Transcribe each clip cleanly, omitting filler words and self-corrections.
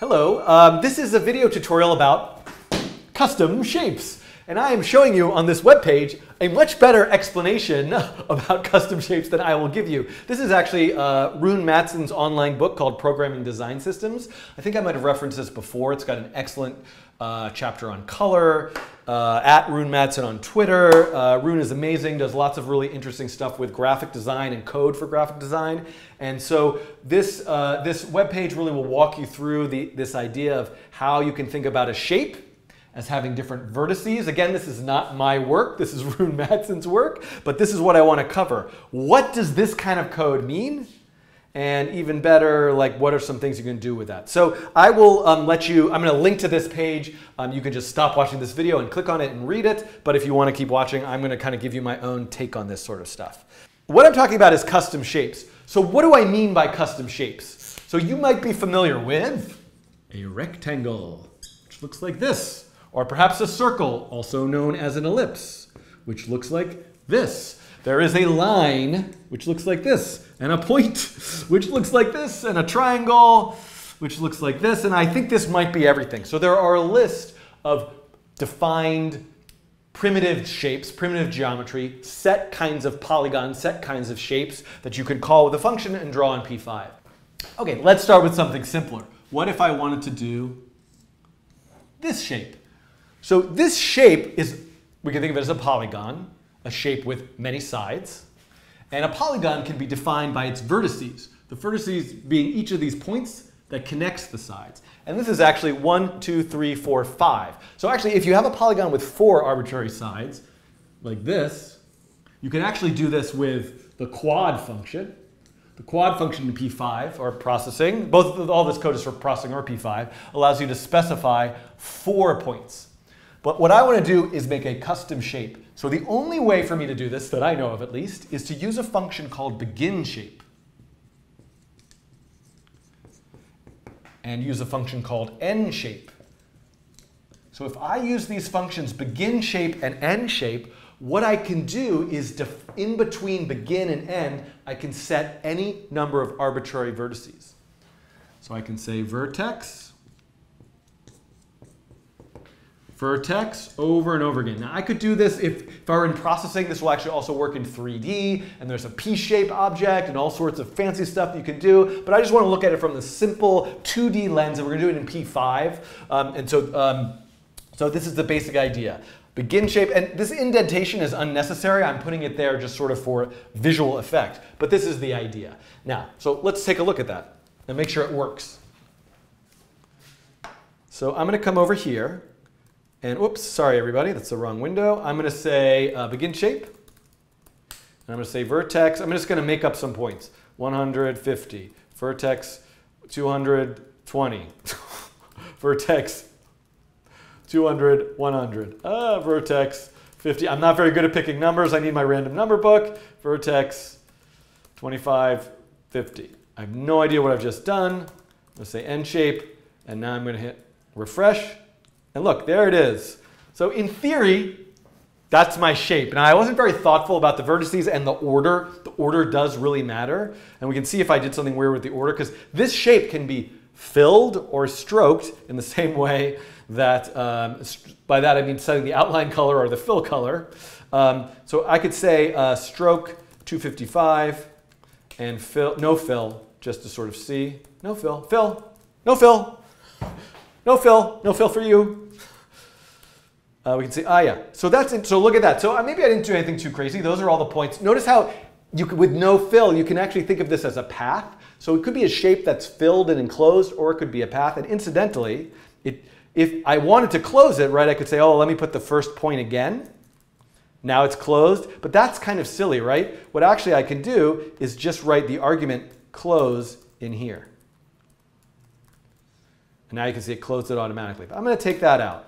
Hello, this is a video tutorial about custom shapes. And I am showing you on this webpage a much better explanation about custom shapes than I will give you. This is actually Rune Madsen's online book called Programming Design Systems. I think I might have referenced this before. It's got an excellent chapter on color, at Rune Madsen on Twitter. Rune is amazing, does lots of really interesting stuff with graphic design and code for graphic design. And so this webpage really will walk you through this idea of how you can think about a shape as having different vertices. Again, this is not my work. This is Rune Madsen's work, but this is what I want to cover. What does this kind of code mean? And even better, like, what are some things you can do with that? So I will I'm going to link to this page. You can just stop watching this video and click on it and read it. But if you want to keep watching, I'm going to kind of give you my own take on this sort of stuff. What I'm talking about is custom shapes. So what do I mean by custom shapes? So you might be familiar with a rectangle, which looks like this. Or perhaps a circle, also known as an ellipse, which looks like this. There is a line, which looks like this, and a point, which looks like this, and a triangle, which looks like this, and I think this might be everything. So there are a list of defined primitive shapes, primitive geometry, set kinds of polygons, set kinds of shapes that you can call with a function and draw in P5. Okay, let's start with something simpler. What if I wanted to do this shape? So this shape is, we can think of it as a polygon, a shape with many sides. And a polygon can be defined by its vertices, the vertices being each of these points that connects the sides. And this is actually 1, 2, 3, 4, 5. So actually, if you have a polygon with 4 arbitrary sides, like this, you can actually do this with the quad function. The quad function in P5, or processing, all this code is for processing or P5, allows you to specify 4 points. But what I want to do is make a custom shape. So the only way for me to do this, that I know of at least, is to use a function called beginShape. And use a function called endShape. So if I use these functions beginShape and endShape, what I can do is in between begin and end, I can set any number of arbitrary vertices. So I can say vertex. Vertex over and over again. Now I could do this if I were in processing. This will actually also work in 3D, and there's a P-shape object and all sorts of fancy stuff you can do. But I just want to look at it from the simple 2D lens, and we're going to do it in P5. So this is the basic idea. Begin shape, and this indentation is unnecessary. I'm putting it there just sort of for visual effect. But this is the idea. Now, so let's take a look at that and make sure it works. So I'm going to come over here. And oops, sorry everybody, that's the wrong window. I'm going to say begin shape. And I'm going to say vertex. I'm just going to make up some points. 150. Vertex 220. Vertex 200, 100. Vertex 50. I'm not very good at picking numbers. I need my random number book. Vertex 25, 50. I have no idea what I've just done. I'm going to say end shape. And now I'm going to hit refresh. And look, there it is. So in theory, that's my shape. Now, I wasn't very thoughtful about the vertices and the order. The order does really matter. And we can see if I did something weird with the order, because this shape can be filled or stroked in the same way that, by that I mean setting the outline color or the fill color. So I could say stroke 255 and fill, no fill, just to sort of see. No fill, fill, no fill. No fill, no fill for you. We can see, yeah. So that's it. So look at that. So maybe I didn't do anything too crazy. Those are all the points. Notice how you can, with no fill, you can actually think of this as a path. So it could be a shape that's filled and enclosed, or it could be a path. And incidentally, if I wanted to close it, right, I could say, oh, let me put the first point again. Now it's closed. But that's kind of silly, right? What actually I can do is just write the argument close in here. And now you can see it closed it automatically. But I'm going to take that out.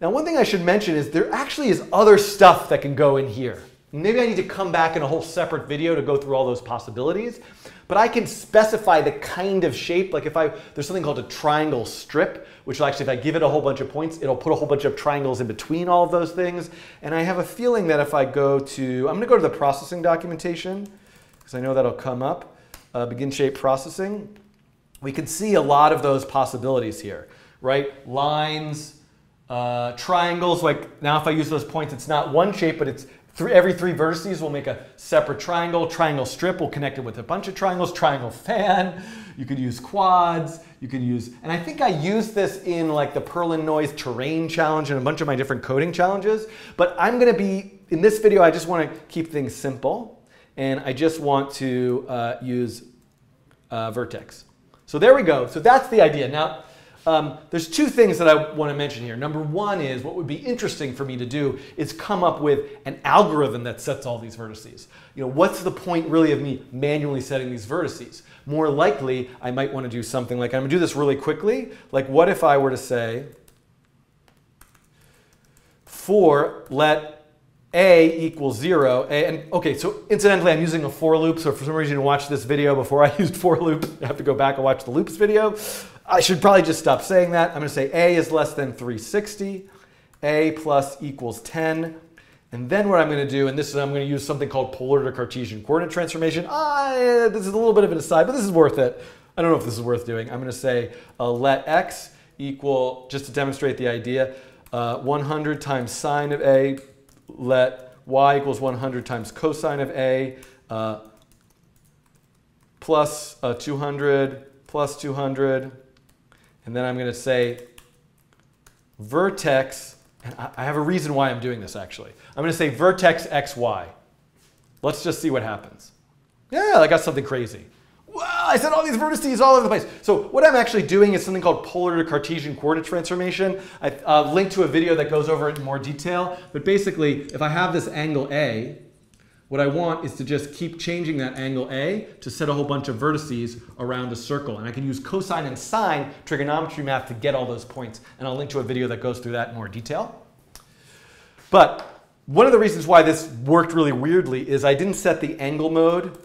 Now, one thing I should mention is there actually is other stuff that can go in here. Maybe I need to come back in a whole separate video to go through all those possibilities. But I can specify the kind of shape. Like there's something called a triangle strip, which actually, if I give it a whole bunch of points, it'll put a whole bunch of triangles in between all of those things. And I have a feeling that if I go to, I'm going to go to the processing documentation, because I know that'll come up, begin shape processing. we could see a lot of those possibilities here, right? Lines, triangles, like now if I use those points, it's not one shape, but it's every three vertices will make a separate triangle. Triangle strip will connect it with a bunch of triangles. Triangle fan, you could use quads, you could use, and I think I used this in like the Perlin noise terrain challenge and a bunch of my different coding challenges, but I'm gonna be, in this video, I just wanna keep things simple, and I just want to use vertex. So there we go, so that's the idea. Now, there's two things that I want to mention here. Number one is what would be interesting for me to do is come up with an algorithm that sets all these vertices. You know, what's the point really of me manually setting these vertices? More likely, I might want to do something like, I'm going to do this really quickly. Like what if I were to say for let a equals 0, and okay, so incidentally I'm using a for loop, so if for some reason you watched this video before I used for loops, you have to go back and watch the loops video. I should probably just stop saying that. I'm going to say a is less than 360, a plus equals 10, and then what I'm going to do, and this is I'm going to use something called polar to Cartesian coordinate transformation. This is a little bit of an aside, but this is worth it. I don't know if this is worth doing. I'm going to say let x equal, just to demonstrate the idea, 100 times sine of a, let y equals 100 times cosine of a, plus 200 plus 200. And then I'm going to say vertex, and I have a reason why I'm doing this actually. I'm going to say vertex xy. Let's just see what happens. Yeah, I got something crazy. Wow, I said all these vertices all over the place. So what I'm actually doing is something called polar to Cartesian coordinate transformation. I linked to a video that goes over it in more detail. But basically, if I have this angle A, what I want is to just keep changing that angle A to set a whole bunch of vertices around a circle. And I can use cosine and sine trigonometry math to get all those points. And I'll link to a video that goes through that in more detail. But one of the reasons why this worked really weirdly is I didn't set the angle mode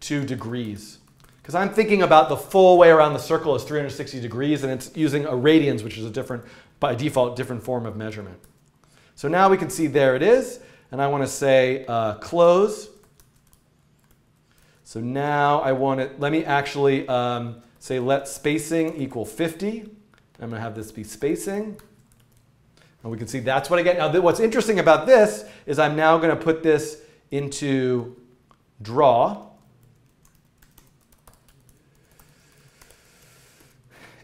to degrees, because I'm thinking about the full way around the circle as 360 degrees, and it's using a radians, which is a different, by default, different form of measurement. So now we can see there it is. And I want to say close. So now I want to, let me actually say let spacing equal 50. I'm going to have this be spacing. And we can see that's what I get. Now what's interesting about this is I'm now going to put this into draw.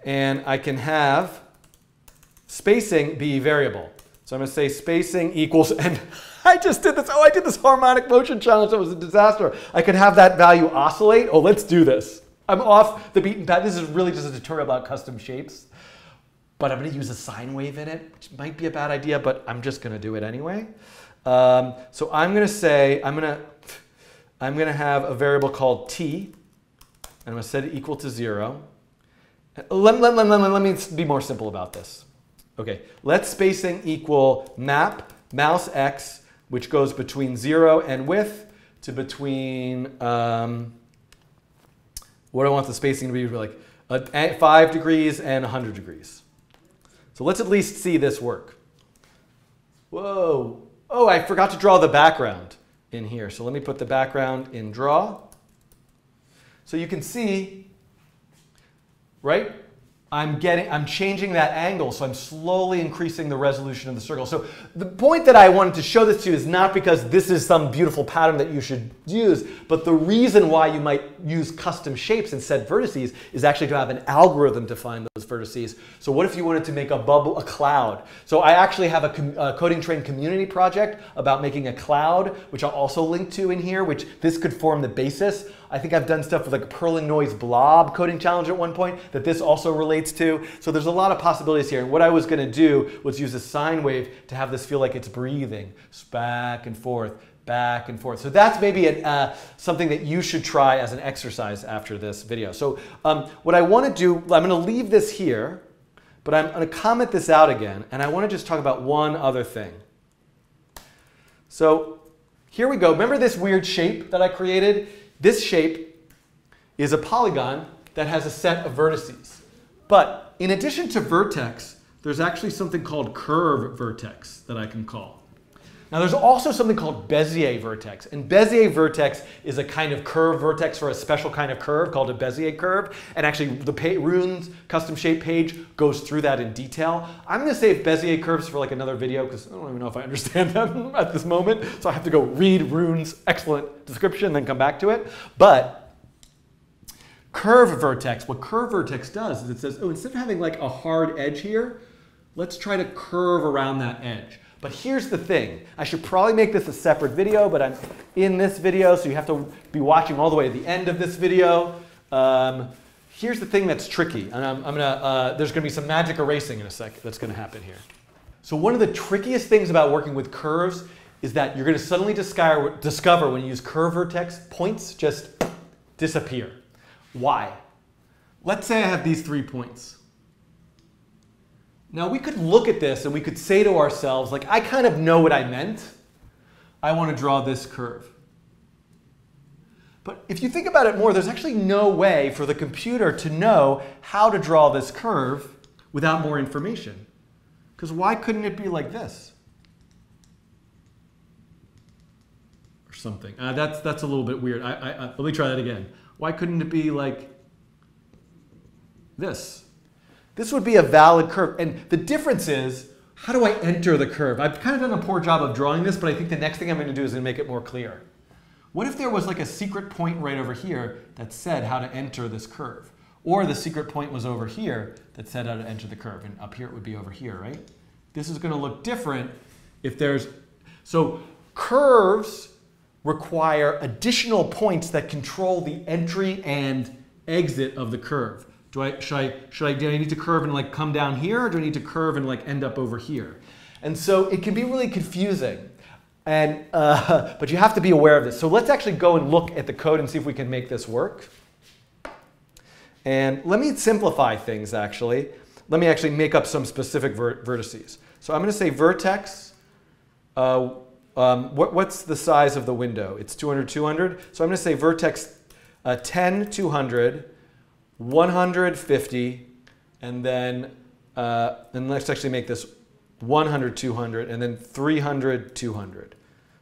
And I can have spacing be variable. So I'm going to say spacing equals, and I just did this. Oh, I did this harmonic motion challenge. That was a disaster. I could have that value oscillate. Oh, let's do this. I'm off the beaten path. This is really just a tutorial about custom shapes. But I'm going to use a sine wave in it, which might be a bad idea, but I'm just going to do it anyway. So I'm going to say, I'm going to have a variable called t, and I'm going to set it equal to 0. Let me be more simple about this. Okay, let spacing equal map mouse x, which goes between 0 and width to between, what I want the spacing to be, like 5 degrees and 100 degrees. So let's at least see this work. Whoa. Oh, I forgot to draw the background in here. So let me put the background in draw. So you can see, right? I'm changing that angle, so I'm slowly increasing the resolution of the circle. So the point that I wanted to show this to you is not because this is some beautiful pattern that you should use, but the reason why you might use custom shapes and set vertices is actually to have an algorithm to find those vertices. So what if you wanted to make a bubble, a cloud? So I actually have a Coding Train community project about making a cloud, which I'll also link to in here, which this could form the basis. I think I've done stuff with like a Perlin noise blob coding challenge at one point that this also relates to. So there's a lot of possibilities here. And what I was going to do was use a sine wave to have this feel like it's breathing back and forth, back and forth. So that's maybe something that you should try as an exercise after this video. So what I want to do, I'm going to leave this here, but I'm going to comment this out again. And I want to just talk about one other thing. So here we go. Remember this weird shape that I created? This shape is a polygon that has a set of vertices. But in addition to vertex, there's actually something called curve vertex that I can call. Now there's also something called Bezier Vertex, and Bezier Vertex is a kind of curve vertex for a special kind of curve called a Bezier Curve, and actually the Rune's custom shape page goes through that in detail. I'm going to save Bezier Curves for like another video because I don't even know if I understand them at this moment, so I have to go read Rune's excellent description and then come back to it. But curve vertex, what curve vertex does is it says, oh, instead of having like a hard edge here, let's try to curve around that edge. But here's the thing. I should probably make this a separate video, but I'm in this video, so you have to be watching all the way to the end of this video. Here's the thing that's tricky, and there's going to be some magic erasing in a sec that's going to happen here. So one of the trickiest things about working with curves is that you're going to suddenly discover when you use curve vertex, points just disappear. Why? Let's say I have these 3 points. Now we could look at this and we could say to ourselves, like, I kind of know what I meant. I want to draw this curve. But if you think about it more, there's actually no way for the computer to know how to draw this curve without more information. Because why couldn't it be like this? Or something. That's a little bit weird. Let me try that again. Why couldn't it be like this? This would be a valid curve. And the difference is, how do I enter the curve? I've kind of done a poor job of drawing this, but I think the next thing I'm going to do is going to make it more clear. What if there was like a secret point right over here that said how to enter this curve? Or the secret point was over here that said how to enter the curve. And up here it would be over here, right? This is going to look different if there's... So curves require additional points that control the entry and exit of the curve. Do I need to curve and like come down here, or do I need to curve and like end up over here? And so it can be really confusing, and but you have to be aware of this. So let's actually go and look at the code and see if we can make this work. And let me simplify things actually. Let me actually make up some specific vertices. So I'm going to say vertex. What's the size of the window? It's 200, 200. So I'm going to say vertex 10, 200, 150, and then let's actually make this 100, 200, and then 300, 200.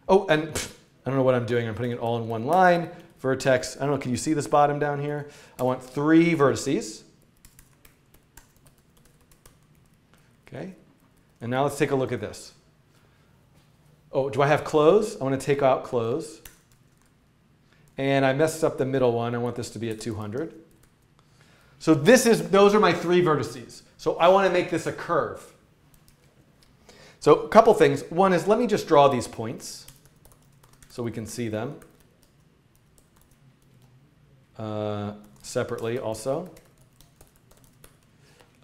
Oh, and pff, I don't know what I'm doing. I'm putting it all in one line. Vertex, I don't know, can you see this bottom down here? I want 3 vertices. Okay. And now let's take a look at this. Oh, do I have close? I want to take out close. And I messed up the middle one. I want this to be at 200. So those are my 3 vertices. So I want to make this a curve. So a couple things. One is, let me just draw these points so we can see them separately also.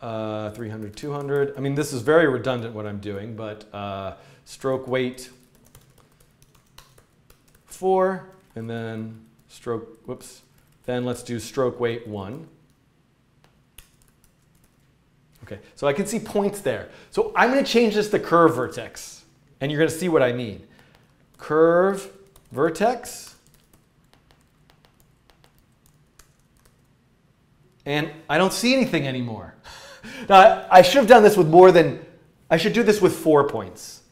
300, 200. I mean, this is very redundant what I'm doing, but stroke weight 4, and then stroke, whoops. Then let's do stroke weight 1. Okay, so I can see points there. So I'm going to change this to curve vertex, and you're going to see what I mean. Curve vertex. And I don't see anything anymore. Now, I should have done this with more than, I should do this with 4 points.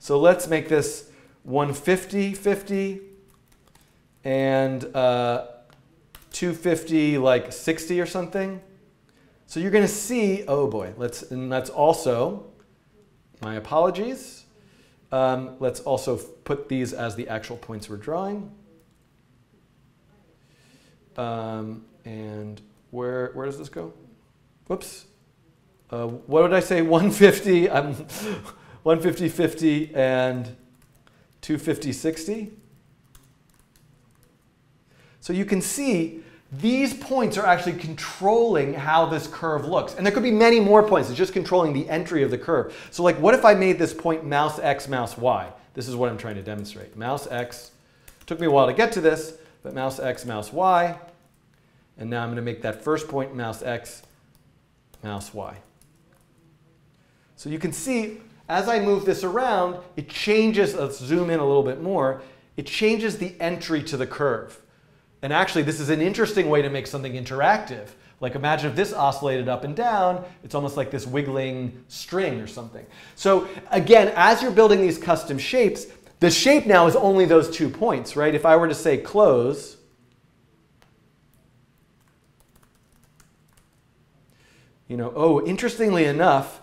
So let's make this 150, 50, and 250, like 60 or something. So you're going to see, oh boy, and that's also, my apologies. Let's also put these as the actual points we're drawing. And where does this go? Whoops. What would I say? 150, 150, 50, and 250, 60. So you can see these points are actually controlling how this curve looks. And there could be many more points. It's just controlling the entry of the curve. So like, what if I made this point mouse X, mouse Y? This is what I'm trying to demonstrate. Mouse X. It took me a while to get to this, but mouse X, mouse Y. And now I'm going to make that first point mouse X, mouse Y. So you can see, as I move this around, it changes, let's zoom in a little bit more, it changes the entry to the curve. And actually, this is an interesting way to make something interactive. Like imagine if this oscillated up and down, it's almost like this wiggling string or something. So again, as you're building these custom shapes, the shape now is only those 2 points, right? If I were to say close, you know, oh, interestingly enough,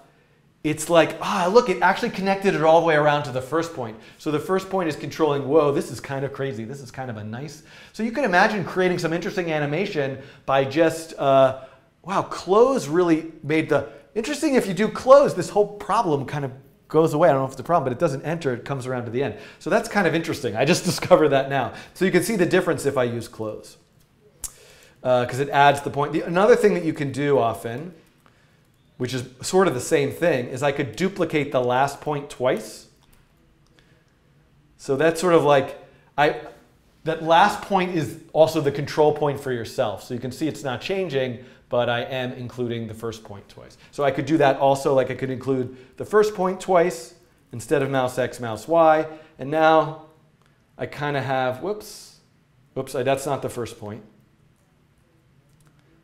it's like, ah, look, it actually connected it all the way around to the first point. So the first point is controlling, whoa, this is kind of crazy. This is kind of a nice. So you can imagine creating some interesting animation by just, wow, close really made the, interesting if you do close, this whole problem kind of goes away. I don't know if it's a problem, but it doesn't enter. It comes around to the end. So that's kind of interesting. I just discovered that now. So you can see the difference if I use close, because it adds the point. Another thing that you can do often, which is sort of the same thing, is I could duplicate the last point twice. So that's sort of like, that last point is also the control point for yourself. So you can see it's not changing, but I am including the first point twice. So I could do that also, like I could include the first point twice instead of mouse X, mouse Y. And now I kind of have, whoops, whoops, that's not the first point.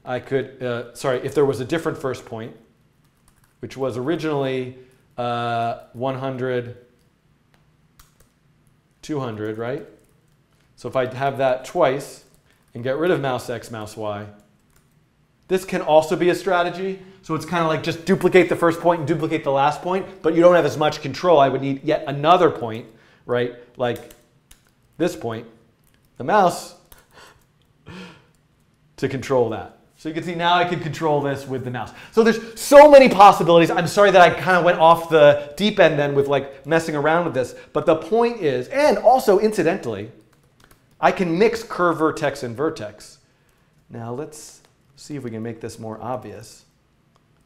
I could, sorry, if there was a different first point, which was originally 100, 200, right? So if I have that twice and get rid of mouse X, mouse Y, this can also be a strategy. So it's kind of like just duplicate the first point and duplicate the last point, but you don't have as much control. I would need yet another point, right? Like this point, the mouse, to control that. So you can see now I can control this with the mouse. So there's so many possibilities. I'm sorry that I kind of went off the deep end then with like messing around with this. But the point is, and also incidentally, I can mix curve vertex and vertex. Now let's see if we can make this more obvious.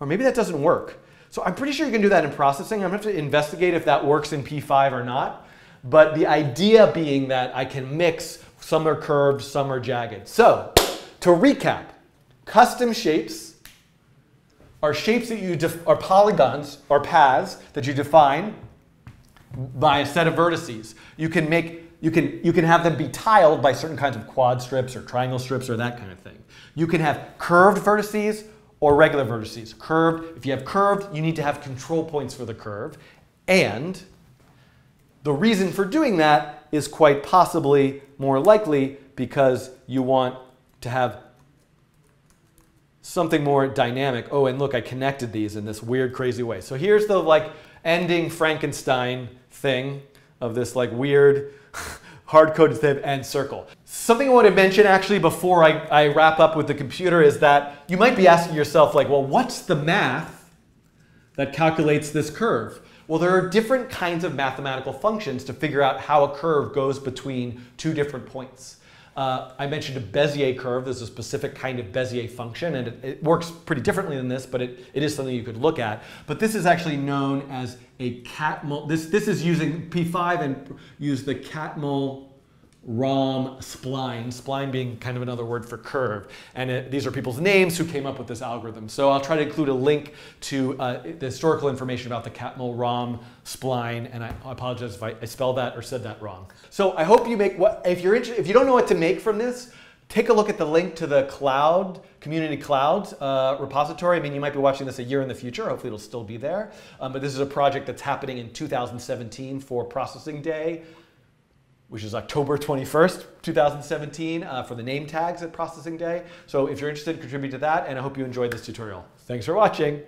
Or maybe that doesn't work. So I'm pretty sure you can do that in processing. I'm going to have to investigate if that works in P5 or not. But the idea being that I can mix, some are curved, some are jagged. So to recap, custom shapes are shapes that you are polygons or paths that you define by a set of vertices. You can make you can have them be tiled by certain kinds of quad strips or triangle strips or that kind of thing. You can have curved vertices or regular vertices. Curved, if you have curved, you need to have control points for the curve, and the reason for doing that is quite possibly more likely because you want to have something more dynamic. Oh, and look, I connected these in this weird, crazy way. So here's the like ending Frankenstein thing of this like weird hard-coded thing and circle. Something I want to mention actually before I wrap up with the computer is that you might be asking yourself like, well, what's the math that calculates this curve? Well, there are different kinds of mathematical functions to figure out how a curve goes between two different points. I mentioned a Bezier curve. There's a specific kind of Bezier function, and it works pretty differently than this, but it is something you could look at. But this is actually known as a Catmull. This is using P5 and use the Catmull-Rom spline, spline being kind of another word for curve. And these are people's names who came up with this algorithm. So I'll try to include a link to the historical information about the Catmull-Rom spline, and I apologize if I spelled that or said that wrong. So I hope you make, if you don't know what to make from this, take a look at the link to the cloud, community cloud repository. I mean, you might be watching this a year in the future. Hopefully it'll still be there. But this is a project that's happening in 2017 for Processing Day, which is October 21st, 2017, for the name tags at Processing Day. So if you're interested, contribute to that, and I hope you enjoyed this tutorial. Thanks for watching.